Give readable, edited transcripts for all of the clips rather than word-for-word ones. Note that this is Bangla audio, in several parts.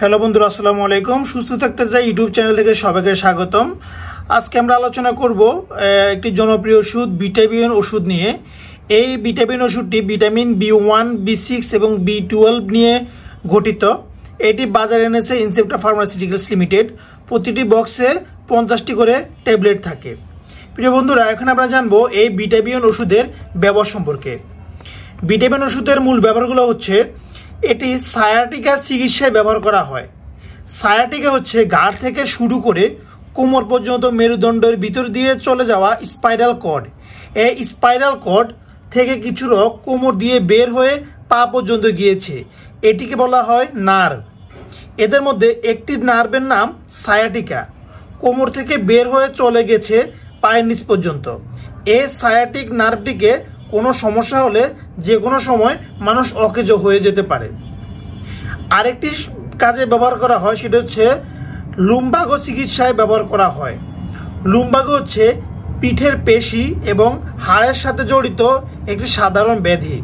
হ্যালো বন্ধুরা, আসসালামু আলাইকুম। সুস্থ থাকতে চাই ইউটিউব চ্যানেল থেকে সবাইকে স্বাগতম। আজকে আমরা আলোচনা করব একটি জনপ্রিয় ওষুধ ভিটাবিয়ন ওষুধ নিয়ে। এই ভিটাবিন ওষুধটি ভিটামিন B1, B6 এবং B12 নিয়ে গঠিত। এটি বাজারে এনেছে ইনসেপ্টা ফার্মাসিউটিক্যালস লিমিটেড। প্রতিটি বক্সে 50টি করে ট্যাবলেট থাকে। প্রিয় বন্ধুরা, এখন আমরা জানবো এই ভিটাবিয়ন ওষুধের ব্যবহার সম্পর্কে। ভিটাবিন ওষুধের মূল ব্যবহারগুলো হচ্ছে এটি সায়াটিকা চিকিৎসায় ব্যবহার করা হয়। সায়াটিকা হচ্ছে ঘাড় থেকে শুরু করে কোমর পর্যন্ত মেরুদণ্ডের ভিতর দিয়ে চলে যাওয়া স্পাইরাল কর্ড। এই স্পাইরাল কর্ড থেকে কিছু রক কোমর দিয়ে বের হয়ে পা পর্যন্ত গিয়েছে, এটিকে বলা হয় নার্ভ। এদের মধ্যে একটি নার্ভের নাম সায়াটিকা, কোমর থেকে বের হয়ে চলে গেছে পায়ের নিচ পর্যন্ত। এই সায়াটিক নার্ভটিকে কোনো সমস্যা হলে যে কোনো সময় মানুষ অকেজো হয়ে যেতে পারে। আরেকটি কাজে ব্যবহার করা হয়, সেটা হচ্ছে লুম্বাগো চিকিৎসায় ব্যবহার করা হয়। লুম্বাগো হচ্ছে পিঠের পেশি এবং হাড়ের সাথে জড়িত একটি সাধারণ ব্যাধি।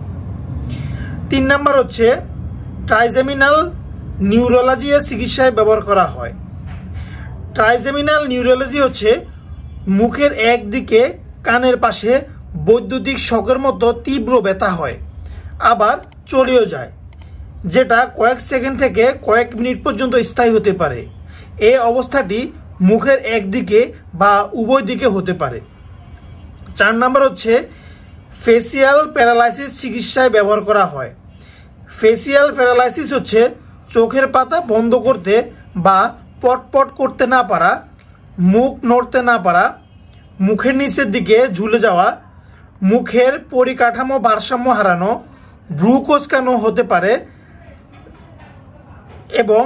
3 নম্বর হচ্ছে ট্রাইজেমিনাল নিউরোলজিয়া চিকিৎসায় ব্যবহার করা হয়। ট্রাইজেমিনাল নিউরোলজি হচ্ছে মুখের একদিকে কানের পাশে বৈদ্যুতিক শকের মতো তীব্র ব্যথা হয়, আবার চলেও যায়, যেটা কয়েক সেকেন্ড থেকে কয়েক মিনিট পর্যন্ত স্থায়ী হতে পারে। এই অবস্থাটি মুখের একদিকে বা উভয় দিকে হতে পারে। 4 নম্বর হচ্ছে ফেসিয়াল প্যারালাইসিস চিকিৎসায় ব্যবহার করা হয়। ফেসিয়াল প্যারালাইসিস হচ্ছে চোখের পাতা বন্ধ করতে বা পটপট করতে না পারা, মুখ নড়তে না পারা, মুখের নিচের দিকে ঝুলে যাওয়া, মুখের পরিকাঠামো ভারসাম্য হারানো, ভ্রু কোঁচকানো হতে পারে এবং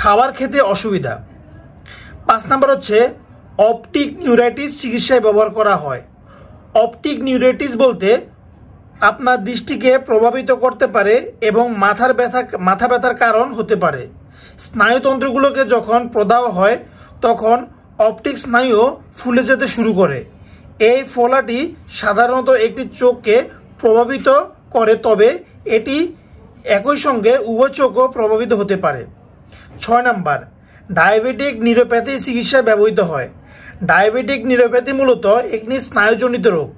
খাবার খেতে অসুবিধা। 5 নম্বর হচ্ছে অপটিক নিউরাইটিস চিকিৎসায় ব্যবহার করা হয়। অপটিক নিউরাইটিস বলতে আপনার দৃষ্টিকে প্রভাবিত করতে পারে এবং মাথা ব্যথার কারণ হতে পারে। স্নায়ুতন্ত্রগুলোকে যখন প্রদাহ হয় তখন অপটিক স্নায়ু ফুলে যেতে শুরু করে। এই ফোলাটি সাধারণত একটি চোখকে প্রভাবিত করে, তবে এটি একই সঙ্গে উভয় চোখও প্রভাবিত হতে পারে। 6 নম্বর ডায়াবেটিক নিউরোপ্যাথি চিকিৎসায় ব্যবহৃত হয়। ডায়াবেটিক নিউরোপ্যাথি মূলত একটি স্নায়ুজনিত রোগ।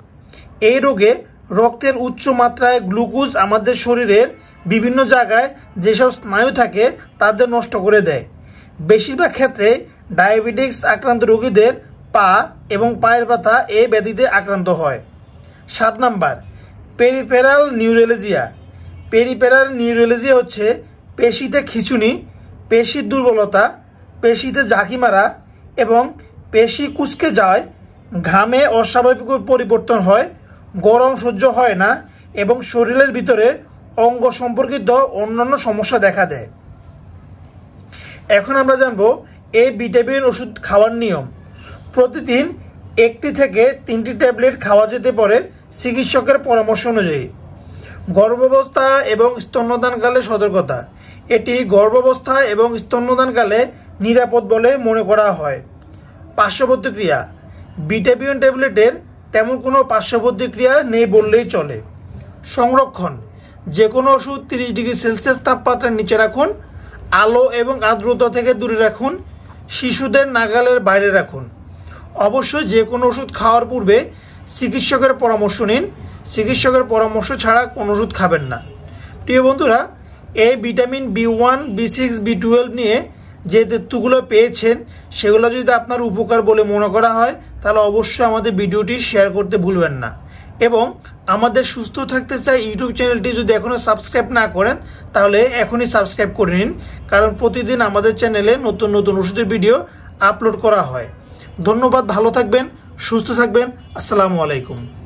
এই রোগে রক্তের উচ্চ মাত্রায় গ্লুকোজ আমাদের শরীরের বিভিন্ন জায়গায় যেসব স্নায়ু থাকে তাদের নষ্ট করে দেয়। বেশিরভাগ ক্ষেত্রে ডায়াবেটিক্স আক্রান্ত রোগীদের পা এবং পায়ের ব্যথা এই ব্যাধিতে আক্রান্ত হয়। 7 নম্বর পেরিফেরাল নিউরোলজিয়া। পেরিফেরাল নিউরোলজিয়া হচ্ছে পেশিতে খিঁচুনি, পেশির দুর্বলতা, পেশিতে ঝাঁকি মারা এবং পেশি কুচকে যায়, ঘামে অস্বাভাবিক পরিবর্তন হয়, গরম সহ্য হয় না এবং শরীরের ভিতরে অঙ্গ সম্পর্কিত অন্যান্য সমস্যা দেখা দেয়। এখন আমরা জানব এই ভিটামিন ওষুধ খাওয়ার নিয়ম। প্রতিদিন 1 থেকে 3টি ট্যাবলেট খাওয়া যেতে পারে চিকিৎসকের পরামর্শ অনুযায়ী। গর্ভাবস্থা এবং স্তন্যদানকালে সতর্কতা। এটি গর্ভাবস্থা এবং স্তন্যদানকালে নিরাপদ বলে মনে করা হয়। পার্শ্ব প্রতিক্রিয়া। ভিটাবিয়ন ট্যাবলেটের তেমন কোনো পার্শ্ব প্রতিক্রিয়া নেই বললেই চলে। সংরক্ষণ। যে কোনো ওষুধ 30°C তাপমাত্রার নিচে রাখুন, আলো এবং আর্দ্রতা থেকে দূরে রাখুন, শিশুদের নাগালের বাইরে রাখুন। অবশ্যই যে কোনো ওষুধ খাওয়ার পূর্বে চিকিৎসকের পরামর্শ নিন। চিকিৎসকের পরামর্শ ছাড়া কোনো ওষুধ খাবেন না। প্রিয় বন্ধুরা, এই ভিটামিন B1, B6, B12 নিয়ে যে তথ্যগুলো পেয়েছেন সেগুলো যদি আপনার উপকার বলে মনে করা হয় তাহলে অবশ্যই আমাদের ভিডিওটি শেয়ার করতে ভুলবেন না। এবং আমাদের সুস্থ থাকতে চাই ইউটিউব চ্যানেলটি যদি এখনও সাবস্ক্রাইব না করেন তাহলে এখনই সাবস্ক্রাইব করে নিন, কারণ প্রতিদিন আমাদের চ্যানেলে নতুন নতুন ওষুধের ভিডিও আপলোড করা হয়। ধন্যবাদ, ভালো থাকবেন, সুস্থ থাকবেন। আসসালামু আলাইকুম।